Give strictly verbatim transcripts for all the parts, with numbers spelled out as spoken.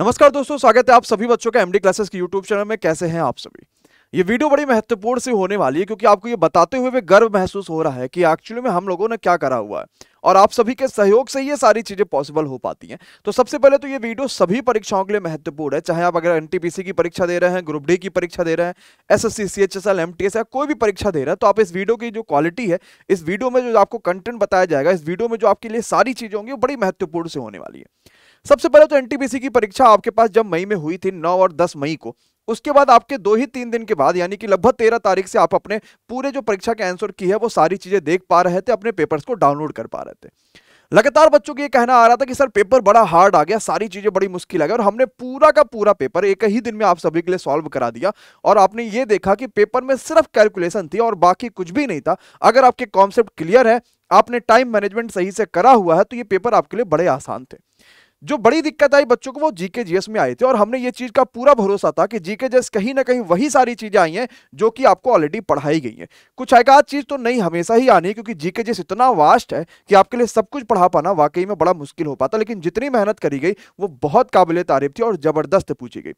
नमस्कार दोस्तों, स्वागत है आप सभी बच्चों का एमडी क्लासेस के यूट्यूब चैनल में। कैसे हैं आप सभी? ये वीडियो बड़ी महत्वपूर्ण से होने वाली है क्योंकि आपको ये बताते हुए गर्व महसूस हो रहा है कि एक्चुअली में हम लोगों ने क्या करा हुआ है और आप सभी के सहयोग से ये सारी चीजें पॉसिबल हो पाती हैं। तो सबसे पहले तो ये वीडियो सभी परीक्षाओं के लिए महत्वपूर्ण है, चाहे आप अगर एनटीपीसी की परीक्षा दे रहे हैं, ग्रुप डी की परीक्षा दे रहे हैं, एसएससी सीएचएसएल एमटीएस या कोई भी परीक्षा दे रहे हैं, तो आप इस वीडियो की जो क्वालिटी है, इस वीडियो में जो आपको कंटेंट बताया जाएगा, इस वीडियो में जो आपके लिए सारी चीजें होंगी वो बड़ी महत्वपूर्ण से होने वाली है। सबसे पहले तो एनटीपीसी की परीक्षा आपके पास जब मई में हुई थी, नौ और दस मई को, उसके बाद आपके दो ही तीन दिन के बाद यानी कि लगभग तेरह तारीख से आप अपने पूरे जो परीक्षा के आंसर की है वो सारी चीजें देख पा रहे थे, अपने पेपर्स को डाउनलोड कर पा रहे थे। लगातार बच्चों को ये कहना आ रहा था कि सर पेपर बड़ा हार्ड आ गया, सारी चीजें बड़ी मुश्किल आ गई, और हमने पूरा का पूरा पेपर एक ही दिन में आप सभी के लिए सॉल्व करा दिया। और आपने ये देखा कि पेपर में सिर्फ कैलकुलेशन थी और बाकी कुछ भी नहीं था। अगर आपके कॉन्सेप्ट क्लियर है, आपने टाइम मैनेजमेंट सही से करा हुआ है, तो ये पेपर आपके लिए बड़े आसान थे। जो बड़ी दिक्कत आई बच्चों को वो जीके जीएस में आई थी, और हमने ये चीज का पूरा भरोसा था कि जीके जीएस कहीं ना कहीं वही सारी चीजें आई हैं जो कि आपको ऑलरेडी पढ़ाई गई हैं। कुछ एक आध चीज तो नहीं हमेशा ही आनी है क्योंकि जीके जीएस इतना वास्ट है कि आपके लिए सब कुछ पढ़ा पाना वाकई में बड़ा मुश्किल हो पाता, लेकिन जितनी मेहनत करी गई वो बहुत काबिले तारीफ थी और जबरदस्त पूछी गई।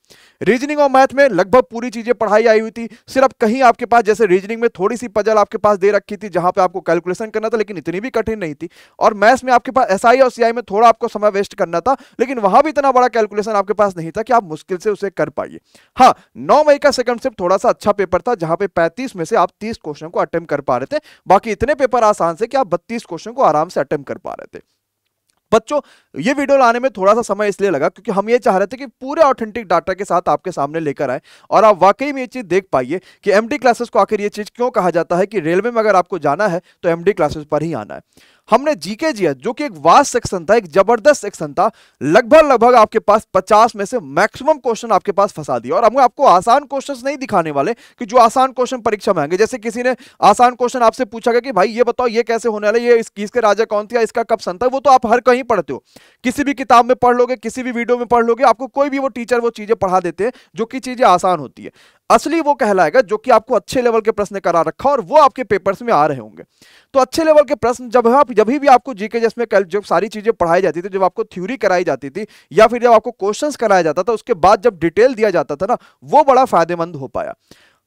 रीजनिंग और मैथ में लगभग पूरी चीजें पढ़ाई आई हुई थी, सिर्फ कहीं आपके पास जैसे रीजनिंग में थोड़ी सी पजल आपके पास दे रखी थी जहां पर आपको कैलकुलेशन करना था, लेकिन इतनी भी कठिन नहीं थी। और मैथ्स में आपके पास एसआई और सीआई में थोड़ा आपको समय वेस्ट करना था, लेकिन वहां भी इतना बड़ा कैलकुलेशन आपके पास नहीं था कि आप मुश्किल से उसे कर पाइए। हाँ, नौ मई का सेकंड शिफ्ट थोड़ा सा अच्छा पेपर था जहां पे पैंतीस में से आप तीस क्वेश्चन को अटेम्प्ट कर पा रहे थे, बाकी इतने पेपर आसान से कि आप बत्तीस क्वेश्चन को आराम से अटेम्प्ट कर पा रहे थे। बच्चों, ये वीडियो लाने में थोड़ा सा समय इसलिए लगा क्योंकि हम ये चाह रहे थे कि पूरे ऑथेंटिक डाटा के साथ आपके सामने लेकर आए और आप वाकई में ये चीज़ देख पाइए कि एमडी क्लासेस को आखिर ये चीज़ क्यों कहा जाता है कि रेलवे में अगर आपको जाना है तो एमडी क्लासेस पर ही आना है। हमने जीके जीएस जो कि एक वास्ट सेक्शन था, एक जबरदस्त सेक्शन था, लगभग लगभग आपके पास पचास में से मैक्सिमम क्वेश्चन आपके पास फंसा दिया। और हम आपको आसान क्वेश्चंस नहीं दिखाने वाले कि जो आसान क्वेश्चन परीक्षा में आएंगे। जैसे किसी ने आसान क्वेश्चन आपसे पूछा गया कि भाई ये बताओ ये कैसे होने वाला है, ये इसके राजा कौन था, इसका कब सन था, वो तो आप हर कहीं पढ़ते हो, किसी भी किताब में पढ़ लोगे, किसी भी वीडियो में पढ़ लोगे, आपको कोई भी वो टीचर वो चीजें पढ़ा देते हैं जो कि चीजें आसान होती है। असली वो कहलाएगा जो कि आपको अच्छे लेवल के प्रश्न करा रखा और वो आपके पेपर्स में आ रहे होंगे। तो अच्छे लेवल के प्रश्न जब आप जब भी आपको जीके जैस में जब सारी चीजें पढ़ाई जाती थी, जब आपको थ्योरी कराई जाती थी या फिर जब आपको क्वेश्चंस कराया जाता था, उसके बाद जब डिटेल दिया जाता था ना, वो बड़ा फायदेमंद हो पाया।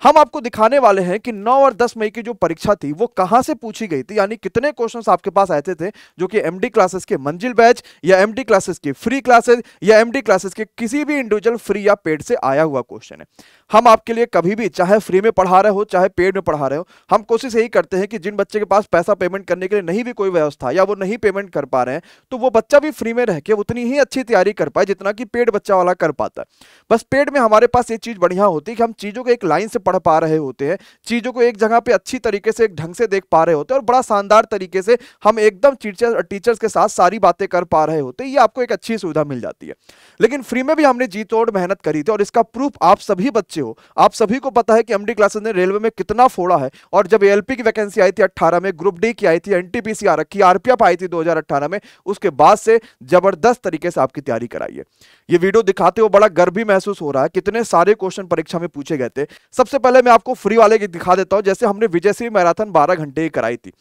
हम आपको दिखाने वाले हैं कि नौ और दस मई की जो परीक्षा थी वो कहां से पूछी गई थी, यानी कितने क्वेश्चंस आपके पास आए थे जो कि एमडी क्लासेस के मंजिल बैच या एमडी क्लासेस की फ्री क्लासेस या एमडी क्लासेस के किसी भी इंडिविजुअल फ्री या पेड से आया हुआ क्वेश्चन है। हम आपके लिए कभी भी, चाहे फ्री में पढ़ा रहे हो चाहे पेड में पढ़ा रहे हो, हम कोशिश यही करते हैं कि जिन बच्चे के पास पैसा पेमेंट करने के लिए नहीं भी कोई व्यवस्था या वो नहीं पेमेंट कर पा रहे हैं, तो वो बच्चा भी फ्री में रह के उतनी ही अच्छी तैयारी कर पाए जितना कि पेड बच्चा वाला कर पाता है। बस पेड में हमारे पास ये चीज़ बढ़िया होती है कि हम चीज़ों को एक लाइन से पढ़ पा रहे होते हैं, चीजों को एक जगह पे अच्छी तरीके से एक ढंग से देख पा रहे होते हैं और बड़ा शानदार तरीके से हम एकदम टीचर टीचर्स के साथ सारी बातें कर पा रहे होते हैं। ये आपको एक अच्छी सुविधा मिल जाती है। लेकिन फ्री में भी हमने जी तोड़ मेहनत करी थी और इसका प्रूफ आप सभी बच्चे हो, आप सभी को पता है कि एमडी क्लासेस ने रेलवे में कितना फोड़ा है। और जब एएलपी की वैकेंसी आई थी अट्ठारह में, ग्रुप डी की आई थी, एनटीपीसी आ रखी, आरपीएफ आई थी दो हजार अट्ठारह में, उसके बाद से जबरदस्त तरीके से आपकी तैयारी कराई है। ये वीडियो दिखाते हुए बड़ा गर्व भी महसूस हो रहा है, कितने सारे क्वेश्चन परीक्षा में पूछे गए थे। सबसे पहले मैं आपको फ्री वाले की दिखा देता हूं। जैसे हमने विजय सिंह मैराथन बारह घंटे की कराई थी,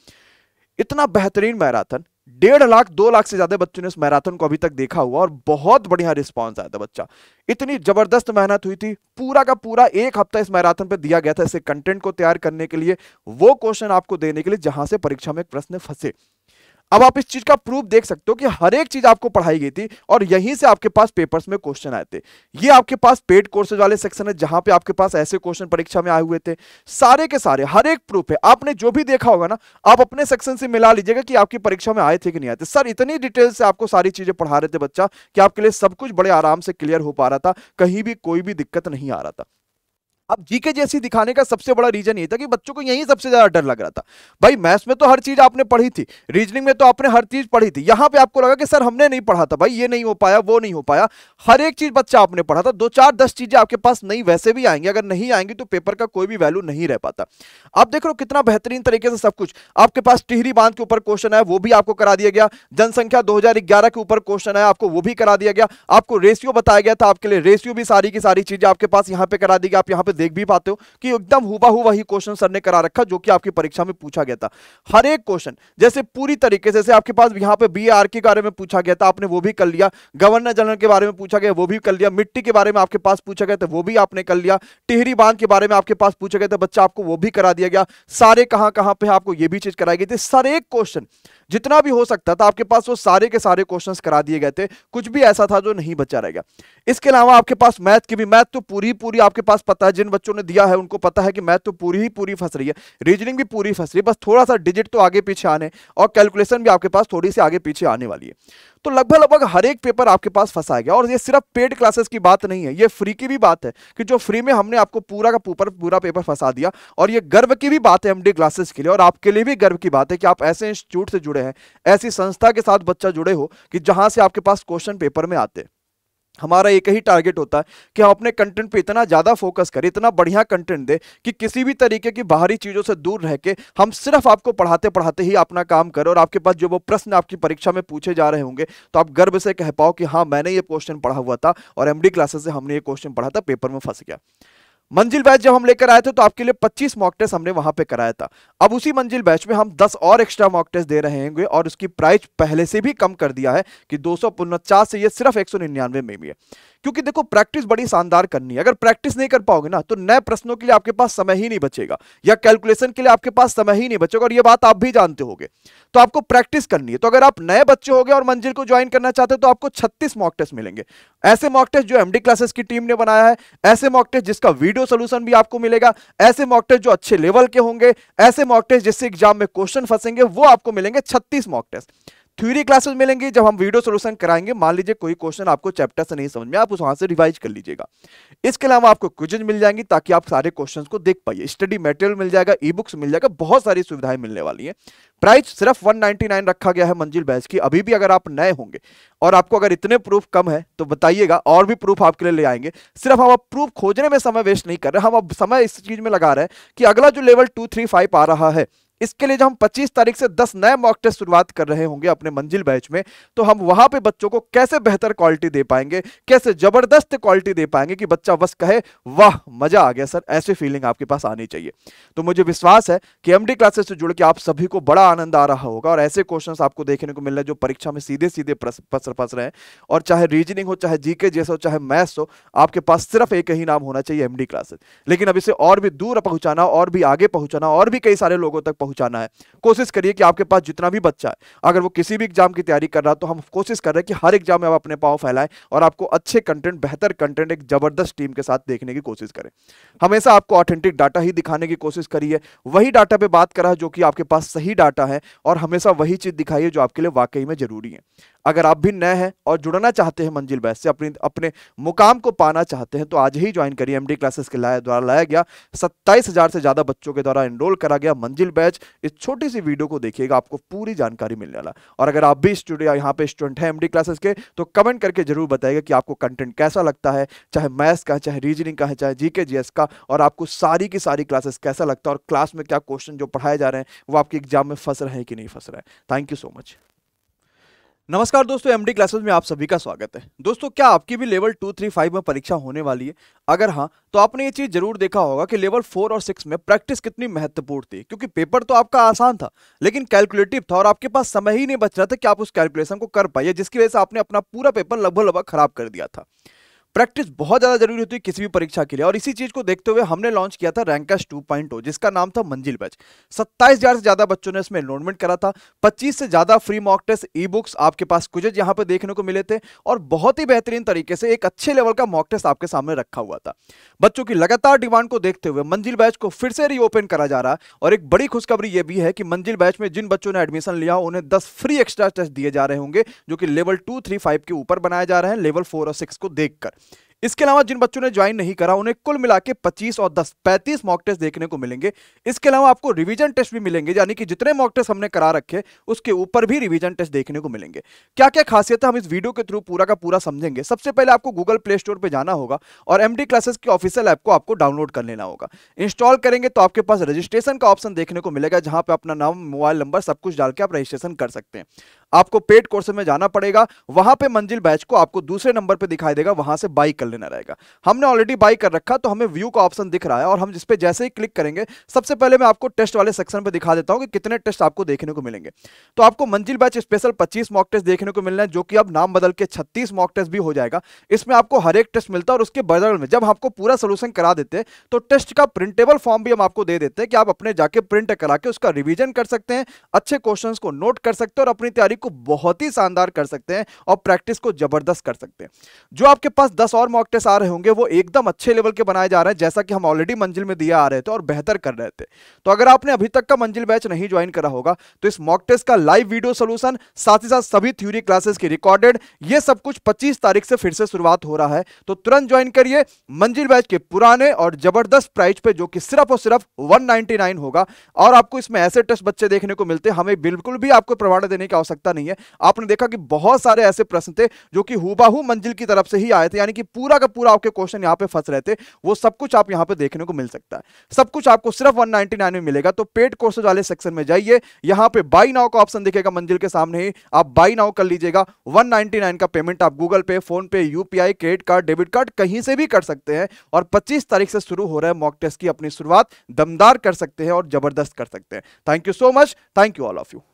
इतना बेहतरीन मैराथन, डेढ़ लाख दो लाख से ज्यादा बच्चों ने इस मैराथन को अभी तक देखा हुआ और बहुत बढ़िया रिस्पांस आया था। बच्चा, इतनी जबरदस्त मेहनत हुई थी, पूरा का पूरा एक हफ्ता इस मैराथन पे दिया गया था इसे कंटेंट को तैयार करने के लिए, वो क्वेश्चन आपको देने के लिए जहां से परीक्षा में प्रश्न फंसे। अब आप इस चीज का प्रूफ देख सकते हो कि हर एक चीज आपको पढ़ाई गई थी और यहीं से आपके पास पेपर्स में क्वेश्चन आए थे। ये आपके पास पेड कोर्सेज वाले सेक्शन है जहां पे आपके पास ऐसे क्वेश्चन परीक्षा में आए हुए थे, सारे के सारे, हर एक प्रूफ है। आपने जो भी देखा होगा ना, आप अपने सेक्शन से मिला लीजिएगा कि आपकी परीक्षा में आए थे कि नहीं आए थे। सर, इतनी डिटेल से आपको सारी चीजें पढ़ा रहे थे बच्चा कि आपके लिए सब कुछ बड़े आराम से क्लियर हो पा रहा था, कहीं भी कोई भी दिक्कत नहीं आ रहा था। अब जीके जैसी दिखाने का सबसे बड़ा रीजन ये था कि बच्चों को यही सबसे ज्यादा डर लग रहा था। भाई मैथ्स में तो हर चीज आपने पढ़ी थी, रीजनिंग में तो आपने हर चीज पढ़ी थी, यहाँ पे आपको लगा कि सर हमने नहीं पढ़ा था, भाई ये नहीं हो पाया, वो नहीं हो पाया। हर एक चीज बच्चा आपने पढ़ा था, दो चार दस चीजें आपके पास नहीं वैसे भी आएंगी, अगर नहीं आएंगी तो पेपर का कोई भी वैल्यू नहीं रह पाता। आप देख रहे हो कितना बेहतरीन तरीके से सब कुछ आपके पास। टिहरी बांध के ऊपर क्वेश्चन आया, वो भी आपको करा दिया गया। जनसंख्या दो हजार ग्यारह के ऊपर क्वेश्चन आया, आपको वो भी करा दिया गया। आपको रेशियो बताया गया था, आपके लिए रेशियो भी सारी की सारी चीजें आपके पास यहाँ पे करा दी गई। आप यहाँ पे देख भी पाते हो कि एकदम हुबहू वही क्वेश्चन सर ने करा रखा जो कि आपकी परीक्षा में पूछा गया था। हर एक क्वेश्चन जैसे पूरी तरीके से, जैसे आपके पास यहाँ पे बीआर के बारे में पूछा गया था, आपने वो भी कर लिया। गवर्नर जनरल के बारे में पूछा गया, वो भी कर लिया। मिट्टी के बारे में आपके पास पूछा गया था, वो भी आपने कर लिया। टिहरी बांध के बारे में आपके पास पूछा गया था बच्चा, आपको वो भी करा दिया गया। सारे कहां कहां पे आपको ये भी चीज कराई गई थी। सर एक क्वेश्चन जितना भी हो सकता था आपके पास वो सारे के सारे क्वेश्चंस करा दिए गए थे, कुछ भी ऐसा था जो नहीं बचा रह गया। इसके अलावा आपके पास मैथ की भी, मैथ तो पूरी पूरी आपके पास पता है, जिन बच्चों ने दिया है उनको पता है कि मैथ तो पूरी ही पूरी फंस रही है, रीजनिंग भी पूरी फंस रही है, बस थोड़ा सा डिजिट तो आगे पीछे आने और कैलकुलेशन भी आपके पास थोड़ी सी आगे पीछे आने वाली है। तो लगभग लगभग हर एक पेपर आपके पास फंसा गया। और ये सिर्फ पेड क्लासेस की बात नहीं है, ये फ्री की भी बात है कि जो फ्री में हमने आपको पूरा का पूरा पूरा पेपर फंसा दिया। और ये गर्व की भी बात है एमडी क्लासेस के लिए, और आपके लिए भी गर्व की बात है कि आप ऐसे इंस्टीट्यूट से जुड़े हैं, ऐसी संस्था के साथ बच्चा जुड़े हो कि जहां से आपके पास क्वेश्चन पेपर में आते हैं। हमारा एक ही टारगेट होता है कि हम अपने कंटेंट पे इतना ज़्यादा फोकस करें, इतना बढ़िया कंटेंट दे कि किसी भी तरीके की बाहरी चीज़ों से दूर रह के हम सिर्फ आपको पढ़ाते पढ़ाते ही अपना काम करें। और आपके पास जो वो प्रश्न आपकी परीक्षा में पूछे जा रहे होंगे तो आप गर्व से कह पाओ कि हाँ मैंने ये क्वेश्चन पढ़ा हुआ था और एमडी क्लासेस से हमने ये क्वेश्चन पढ़ा था, पेपर में फंस गया। मंजिल बैच जब हम लेकर आए थे तो आपके लिए पच्चीस मॉक टेस्ट हमने वहां पे कराया था। अब उसी मंजिल बैच में हम दस और एक्स्ट्रा मॉक टेस्ट दे रहे होंगे और उसकी प्राइस पहले से भी कम कर दिया है कि दो सौ उनचास से ये सिर्फ एक सौ निन्यानवे में भी है। क्योंकि देखो प्रैक्टिस बड़ी शानदार करनी है, अगर प्रैक्टिस नहीं कर पाओगे ना तो नए प्रश्नों के लिए आपके पास समय ही नहीं बचेगा या कैलकुलेशन के लिए आपके पास समय ही नहीं बचेगा, और ये बात आप भी जानते होगे। तो आपको प्रैक्टिस करनी है। तो अगर आप नए बच्चे होगे और मंजिल को ज्वाइन करना चाहते हो तो आपको छत्तीस मॉक टेस्ट मिलेंगे, ऐसे मॉक टेस्ट जो एमडी क्लासेस की टीम ने बनाया है, ऐसे मॉक टेस्ट जिसका वीडियो सॉल्यूशन भी आपको मिलेगा, ऐसे मॉक टेस्ट जो अच्छे लेवल के होंगे, ऐसे मॉक टेस्ट जिससे एग्जाम में क्वेश्चन फंसेंगे, वो आपको मिलेंगे छत्तीस मॉक टेस्ट। थ्योरी क्लासेस मिलेंगी जब हम वीडियो सोल्यूशन कराएंगे, मान लीजिए कोई क्वेश्चन आपको चैप्टर से नहीं समझ में, आप उस वहां से रिवाइज कर लीजिएगा। इसके अलावा आपको क्विजेज मिल जाएंगी ताकि आप सारे क्वेश्चंस को देख पाइए, स्टडी मटेरियल मिल जाएगा, ई बुक्स मिल जाएगा, बहुत सारी सुविधाएं मिलने वाली है। प्राइस सिर्फ एक सौ निन्यानवे रखा गया है मंजिल बैच की। अभी भी अगर आप नए होंगे और आपको अगर इतने प्रूफ कम है तो बताइएगा, और भी प्रूफ आपके लिए ले आएंगे। सिर्फ हम अब प्रूफ खोजने में समय वेस्ट नहीं कर रहे, हम अब समय इस चीज में लगा रहे हैं कि अगला जो लेवल टू थ्री फाइव आ रहा है, इसके लिए जब हम पच्चीस तारीख से दस नए मॉक टेस्ट शुरुआत कर रहे होंगे अपने मंजिल बैच में, तो हम वहां पे बच्चों को कैसे बेहतर क्वालिटी दे पाएंगे, कैसे जबरदस्त क्वालिटी दे पाएंगे कि बच्चा बस कहे वाह मजा आ गया सर, ऐसी फीलिंग आपके पास आनी चाहिए। तो मुझे विश्वास है कि एमडी क्लासेस से जुड़ के आप सभी को बड़ा आनंद आ रहा होगा और ऐसे क्वेश्चन आपको देखने को मिल रहे हैं जो परीक्षा में सीधे सीधे फंस रहे हैं। और चाहे रीजनिंग हो, चाहे जीके जैसा हो, चाहे मैथ्स हो, आपके पास सिर्फ एक ही नाम होना चाहिए, एमडी क्लासेस। लेकिन अब इसे और भी दूर पहुंचाना, और भी आगे पहुंचाना, और भी कई सारे लोगों तक पहुंचाना है। कोशिश करिए कि आपके पास जितना भी बच्चा है, अगर वो किसी भी एग्जाम की तैयारी कर रहा है, तो हम कोशिश कर रहे हैं कि हर एग्जाम में आप अपने पांव फैलाएं और आपको अच्छे कंटेंट, बेहतर कंटेंट एक जबरदस्त टीम के साथ देखने की कोशिश करें। हमेशा आपको ऑथेंटिक डाटा ही दिखाने की कोशिश करिए, वही डाटा पे बात करा जो कि आपके पास सही डाटा है, और हमेशा वही चीज दिखाइए जो आपके लिए वाकई में जरूरी है। अगर आप भी नए हैं और जुड़ना चाहते हैं मंजिल बैच से, अपने अपने मुकाम को पाना चाहते हैं, तो आज ही ज्वाइन करिए। एमडी क्लासेस के द्वारा लाया गया सत्ताईस हजार से ज्यादा बच्चों के द्वारा एनरोल करा गया मंजिल बैच। इस छोटी सी वीडियो को देखिएगा, आपको पूरी जानकारी मिलने वाला। और अगर आप भी स्टूडेंट यहाँ पे स्टूडेंट हैं एमडी क्लासेस के, तो कमेंट करके जरूर बताइएगा कि आपको कंटेंट कैसा लगता है, चाहे मैथ्स का, चाहे रीजनिंग का है, चाहे जीके जीएस का, और आपको सारी की सारी क्लासेस कैसा लगता है और क्लास में क्या क्वेश्चन जो पढ़ाए जा रहे हैं वो आपके एग्जाम में फंस रहे हैं कि नहीं फंस रहे हैं। Thank you so much. नमस्कार दोस्तों, एमडी क्लासेस में आप सभी का स्वागत है। दोस्तों, क्या आपकी भी लेवल टू थ्री फाइव में परीक्षा होने वाली है? अगर हाँ तो आपने ये चीज़ जरूर देखा होगा कि लेवल फोर और सिक्स में प्रैक्टिस कितनी महत्वपूर्ण थी, क्योंकि पेपर तो आपका आसान था लेकिन कैलकुलेटिव था और आपके पास समय ही नहीं बच रहा था कि आप उस कैलकुलेशन को कर पाइए, जिसकी वजह से आपने अपना पूरा पेपर लगभग लगभग खराब कर दिया था। प्रैक्टिस बहुत ज़्यादा जरूरी होती है किसी भी परीक्षा के लिए, और इसी चीज़ को देखते हुए हमने लॉन्च किया था रैंकर्स टू पॉइंट ओ, जिसका नाम था मंजिल बैच। सत्ताईस हज़ार से ज़्यादा बच्चों ने इसमें एनरोलमेंट करा था। पच्चीस से ज़्यादा free mock test, e books, आपके पास क्विजेज यहाँ पे देखने को मिले थे, और बहुत ही बेहतरीन तरीके से एक अच्छे लेवल का मॉक टेस्ट आपके सामने रखा हुआ था। बच्चों की लगातार डिमांड को देखते हुए मंजिल बैच को फिर से रीओपन करा जा रहा है, और एक बड़ी खुशखबरी यह भी है कि मंजिल बैच में जिन बच्चों ने एडमिशन लिया उन्हें दस फ्री एक्स्ट्रा टेस्ट दिए जा रहे होंगे, जो कि लेवल टू थ्री फाइव के ऊपर बनाए जा रहे हैं, लेवल फोर और सिक्स को देखकर। इसके अलावा जिन बच्चों ने ज्वाइन नहीं करा उन्हें कुल मिला के पच्चीस और दस पैंतीस मॉक टेस्ट देखने को मिलेंगे। इसके अलावा आपको रिवीजन टेस्ट भी मिलेंगे, यानी कि जितने मॉक टेस्ट हमने करा रखे उसके ऊपर भी रिवीजन टेस्ट देखने को मिलेंगे। क्या क्या खासियत है, हम इस वीडियो के थ्रू पूरा का पूरा समझेंगे। सबसे पहले आपको गूगल प्ले स्टोर पर जाना होगा और एमडी क्लासेस के ऑफिशियल ऐप को आपको डाउनलोड कर लेना होगा। इंस्टॉल करेंगे तो आपके पास रजिस्ट्रेशन का ऑप्शन देखने को मिलेगा, जहां पर अपना नाम, मोबाइल नंबर सब कुछ डाल के आप रजिस्ट्रेशन कर सकते हैं। आपको पेड कोर्सेज में जाना पड़ेगा, वहां पे मंजिल बैच को आपको दूसरे नंबर पे दिखाई देगा, वहां से बाई कर लेना रहेगा। हमने ऑलरेडी बाई कर रखा तो हमें व्यू का ऑप्शन दिख रहा है और हम जिस पे जैसे ही क्लिक करेंगे सबसे पहले मैं आपको टेस्ट वाले सेक्शन पे दिखा देता हूं कि कितने टेस्ट आपको देखने को मिलेंगे। तो आपको मंजिल बैच स्पेशल पच्चीस मॉक टेस्ट देखने को मिल रहे हैं, जो कि अब नाम बदल के छत्तीस मॉक टेस्ट भी हो जाएगा। इसमें आपको हर एक टेस्ट मिलता है और उसके बदल में जब आपको पूरा सोल्यूशन करा देते हैं तो टेस्ट का प्रिंटेबल फॉर्म भी हम आपको दे देते हैं कि आप अपने जाके प्रिंट करा के उसका रिवीजन कर सकते हैं, अच्छे क्वेश्चंस को नोट कर सकते हैं और अपनी तैयारी को बहुत ही शानदार कर सकते हैं और प्रैक्टिस को जबरदस्त कर सकते हैं। जो आपके पास दस और मॉक टेस्ट आ रहे होंगे वो एकदम अच्छे लेवल के बनाए जा रहे हैं, जैसा कि हम ऑलरेडी मंजिल में दिया आ रहे थे और बेहतर कर रहे थे। तो अगर आपने अभी तक का मंजिल बैच नहीं ज्वाइन करा होगा तो इस मॉक टेस्ट का लाइव वीडियो सोल्यूशन, साथ ही साथ सभी थ्योरी क्लासेस की रिकॉर्डेड, ये सब कुछ पच्चीस तारीख से फिर से शुरुआत हो रहा है। तो तुरंत ज्वाइन करिए मंजिल बैच के पुराने और जबरदस्त प्राइस पे, जो कि सिर्फ और सिर्फ एक सौ निन्यानवे होगा। और आपको इसमें ऐसे टेस्ट बच्चे देखने को मिलते हैं, हमें बिल्कुल भी आपको प्रमाण देने की आवश्यकता नहीं है। आपने देखा कि बहुत सारे ऐसे प्रश्न थे जो कि हुबाहू मंजिल की तरफ से ही आए थे, यानी कि पूरा का पूरा आपके क्वेश्चन यहाँ पे फंस रहे थे, वो सब कुछ आप यहाँ पे देखने को मिल सकता है। सब कुछ आपको सिर्फ एक सौ निन्यानवे में मिलेगा। तो पेड कोर्सेज वाले सेक्शन में जाइए, यहाँ पे बाई नाउ का ऑप्शन दिखेगा मंजिल के सामने ही, आप बाई नाउ कर लीजिएगा। एक सौ निन्यानवे का पेमेंट आप Google Pay, PhonePe, UPI, credit card, debit card कहीं से भी कर सकते हैं। और पच्चीस तारीख से शुरू हो रहा है मॉक टेस्ट की अपनी शुरुआत दमदार कर सकते हैं और जबरदस्त कर सकते हैं। Thank you so much, thank you all of you.